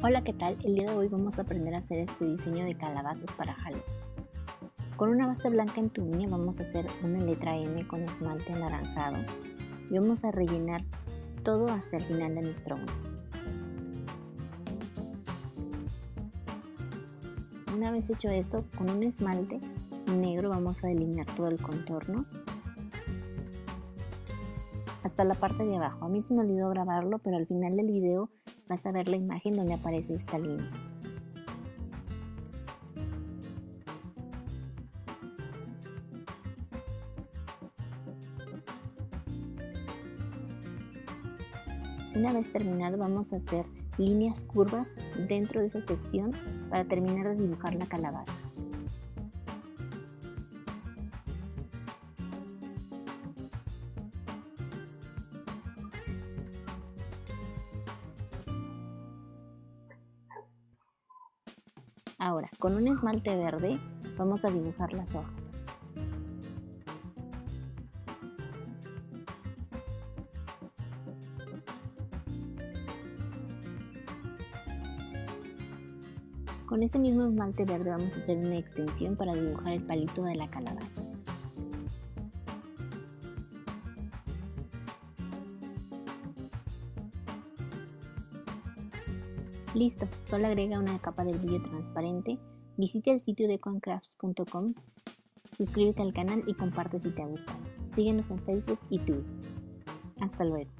Hola, ¿qué tal? El día de hoy vamos a aprender a hacer este diseño de calabazas para Halloween. Con una base blanca en tu línea vamos a hacer una letra M con esmalte anaranjado y vamos a rellenar todo hacia el final de nuestro uno. Una vez hecho esto, con un esmalte negro vamos a delinear todo el contorno hasta la parte de abajo. A mí se me olvidó grabarlo, pero al final del video vas a ver la imagen donde aparece esta línea. Una vez terminado vamos a hacer líneas curvas dentro de esa sección para terminar de dibujar la calabaza. Ahora, con un esmalte verde vamos a dibujar las hojas. Con este mismo esmalte verde vamos a hacer una extensión para dibujar el palito de la calabaza. Listo, solo agrega una capa de brillo transparente, visita el sitio DecoAndCrafts.com, suscríbete al canal y comparte si te ha gustado. Síguenos en Facebook y Twitter. Hasta luego.